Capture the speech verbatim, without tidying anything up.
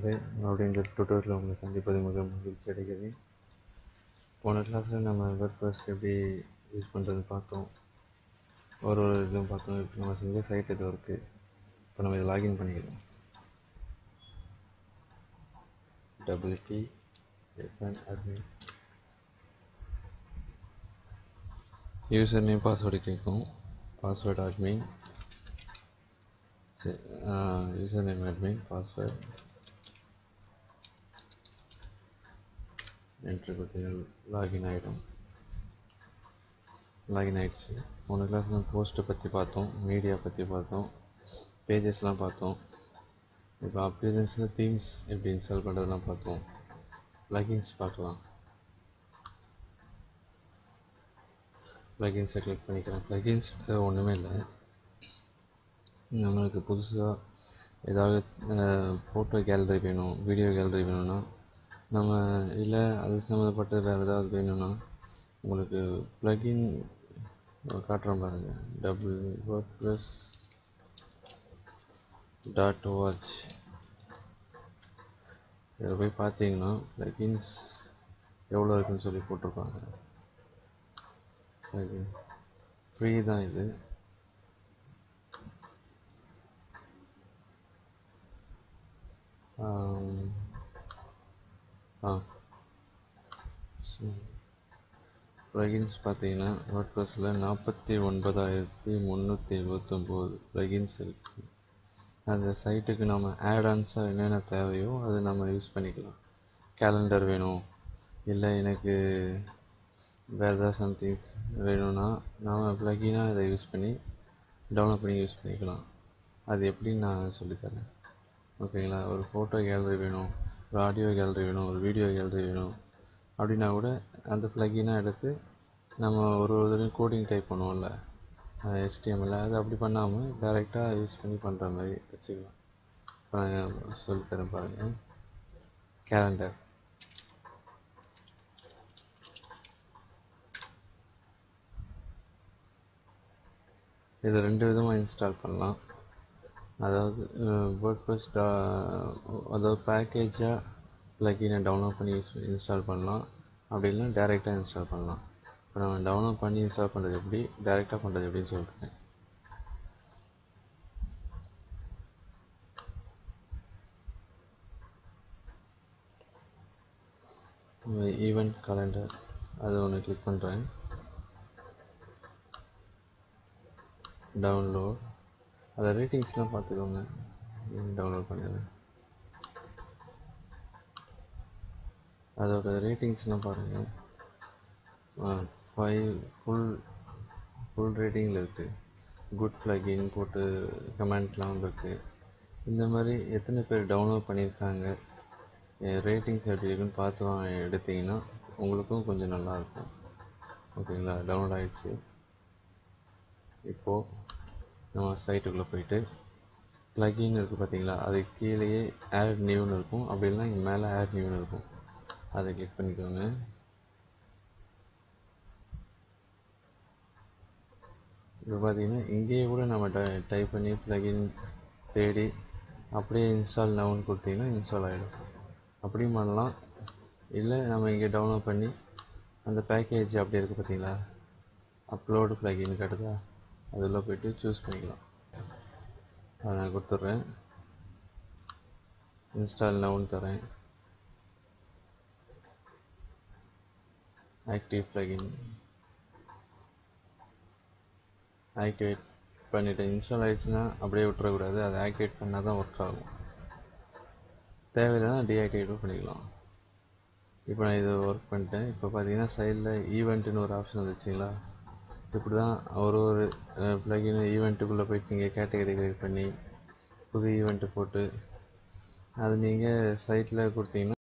வந்து மறுபடியும் இந்த டுட்டோரியலில் உங்களை சந்திப்பது மிக மகிழ்ச்சி அடைகிறது. போன கிளாஸில் நம்ம வேர்ட்பிரஸ் எப்படி யூஸ் பண்ணுறது பார்த்தோம், ஒரு ஒரு இதுவும் பார்த்தோம். இப்போ நம்ம செஞ்ச சைட் இது இருக்குது. இப்போ நம்ம இதை லாகின் பண்ணிக்கலாம். Double D F N admin user name password கேட்கும். Password admin, user name admin, password entry கொடுத்து லாகின் ஆகிடும். லாகின் ஆகிடுச்சு. மூணு கிளாஸ் நம்ம போஸ்ட்டு பற்றி பார்த்தோம், மீடியா பற்றி பார்த்தோம், பேஜஸ்லாம் பார்த்தோம். இப்போ அப்பியரன்ஸில் தீம்ஸ் எப்படி இன்ஸ்டால் பண்ணுறதுலாம் பார்த்தோம். பிளகின்ஸ் பார்க்கலாம். பிளகின்ஸை கிளிக் பண்ணிக்கலாம். பிளகின்ஸ் ஒன்றுமே இல்லை, நம்மளுக்கு புதுசாக ஏதாவது ஃபோட்டோ கேலரி வேணும், வீடியோ கேலரி வேணும்னா நம்ம, இல்லை அது சம்மந்தப்பட்ட வேறு ஏதாவது வேணும்னா உங்களுக்கு ப்ளகின் காட்டுறோம் பாருங்கள். டபுள் வேர்ட்பிரஸ் டாட் வாட்ச் இதில் போய் பார்த்தீங்கன்னா ப்ளகின்ஸ் எவ்வளோ இருக்குன்னு சொல்லி போட்டிருப்பாங்க. ப்ளகின் ஃப்ரீ தான் இது. ஆ ஸோ ப்ளகின்ஸ் பார்த்தீங்கன்னா வேர்ட்பிரஸில் நாற்பத்தி ஒன்பதாயிரத்தி முந்நூற்றி எழுபத்தொம்போது ப்ளகின்ஸ் இருக்குது. அந்த சைட்டுக்கு நம்ம ஆடான்ஸாக என்னென்ன தேவையோ அதை நம்ம யூஸ் பண்ணிக்கலாம். கேலண்டர் வேணும், இல்லை எனக்கு வேறு ஏதாவது சம்திங்ஸ் வேணும்னா நாம் ப்ளகினாக இதை யூஸ் பண்ணி டவுன்லோட் பண்ணி யூஸ் பண்ணிக்கலாம். அது எப்படின்னு நான் சொல்லித்தரேன், ஓகேங்களா? ஒரு ஃபோட்டோ கேலரி வேணும், ஒரு ஆடியோ கேலரி வேணும், ஒரு வீடியோ கேலரி வேணும் அப்படின்னா கூட அந்த ப்ளகினாக எடுத்து நம்ம ஒரு ஒரு இதுலையும் கோடிங் டைப் பண்ணுவோம்ல, எஸ்டிஎம்எல், அது அப்படி பண்ணாமல் டைரெக்டாக யூஸ் பண்ணி பண்ணுற மாதிரி வச்சுக்கலாம். இப்போ சொல்லித்தரேன் பாருங்கள். கேலண்டர் இது ரெண்டு விதமாக இன்ஸ்டால் பண்ணலாம். அதாவது வேர்ட்பிரஸ் டா அதாவது பேக்கேஜாக ப்ளகினை டவுன்லோட் பண்ணி யூஸ் இன்ஸ்டால் பண்ணலாம், அப்படி இல்லைன்னா டேரெக்டாக இன்ஸ்டால் பண்ணலாம். இப்போ நம்ம டவுன்லோட் பண்ணி இன்ஸ்டால் பண்ணுறது எப்படி, டேரெக்டாக பண்ணுறது எப்படின்னு சொல்லிட்டேன். ஈவெண்ட் கலண்டர் அதை ஒன்று கிளிக் பண்ணுறேன். டவுன்லோட் அதை ரேட்டிங்ஸ்லாம் பார்த்துக்கோங்க, டவுன்லோட் பண்ணிடுறேன். அதோட ரேட்டிங்ஸ்லாம் பாருங்கள். ஃபைவ் ஃபுல் ஃபுல் ரேட்டிங்கில் இருக்குது. குட் ப்ளகின் போட்டு கமெண்ட்லாம் வந்துருக்கு. இந்த மாதிரி எத்தனை பேர் டவுன்லோட் பண்ணியிருக்காங்க, ரேட்டிங்ஸ் எப்படி இருக்குன்னு பார்த்து எடுத்திங்கன்னா உங்களுக்கும் கொஞ்சம் நல்லாயிருக்கும், ஓகேங்களா? டவுன்லோட் ஆகிடுச்சு. இப்போது நம்ம சைட்டுக்குள்ளே போயிட்டு ப்ளகின் இருக்குது பார்த்தீங்களா, அது கீழேயே ஆட் நியூன்னு இருக்கும், அப்படி இல்லைனா இங்கே மேலே ஆட் நியூன்னு இருக்கும், அதை கிளிக் பண்ணிக்கோங்க. இப்போ பார்த்தீங்கன்னா இங்கேயே கூட நம்ம டை டைப் பண்ணி ப்ளகின் தேடி அப்படியே இன்ஸ்டால் நவுன்னு கொடுத்திங்கன்னா இன்ஸ்டால் ஆகிடும். அப்படியும் பண்ணலாம், இல்லை நம்ம இங்கே டவுன்லோட் பண்ணி அந்த பேக்கேஜ் அப்படி இருக்குது பார்த்தீங்களா, அப்லோடு ப்ளகின் கட்டுதா, அதில் போய்ட்டு சூஸ் பண்ணிக்கலாம். அதை நான் கொடுத்துட்றேன். இன்ஸ்டால் நவுன்னு தரேன். ஆக்டிவ் ப்ளகின் ஆக்டிவேட் பண்ணிவிட்டேன். இன்ஸ்டால் ஆகிடுச்சுன்னா அப்படியே விட்டுறக்கூடாது, அதை ஆக்டிவேட் பண்ணால் தான் ஒர்க் ஆகும். தேவையில்லைனா டீஆக்டிவேட்டும் பண்ணிக்கலாம். இப்போ நான் இதை ஒர்க் பண்ணிட்டேன். இப்போ பார்த்தீங்கன்னா சைடில் ஈவெண்ட்டுன்னு ஒரு ஆப்ஷன் வந்துச்சுங்களா, இப்படி தான் ஒரு ஒரு ப்ளகின் ஈவெண்ட்டுக்குள்ளே போய்ட்டு நீங்கள் கேட்டகரி கிரியேட் பண்ணி புது ஈவெண்ட்டு போட்டு அது நீங்கள் சைட்டில் கொடுத்தீங்கன்னா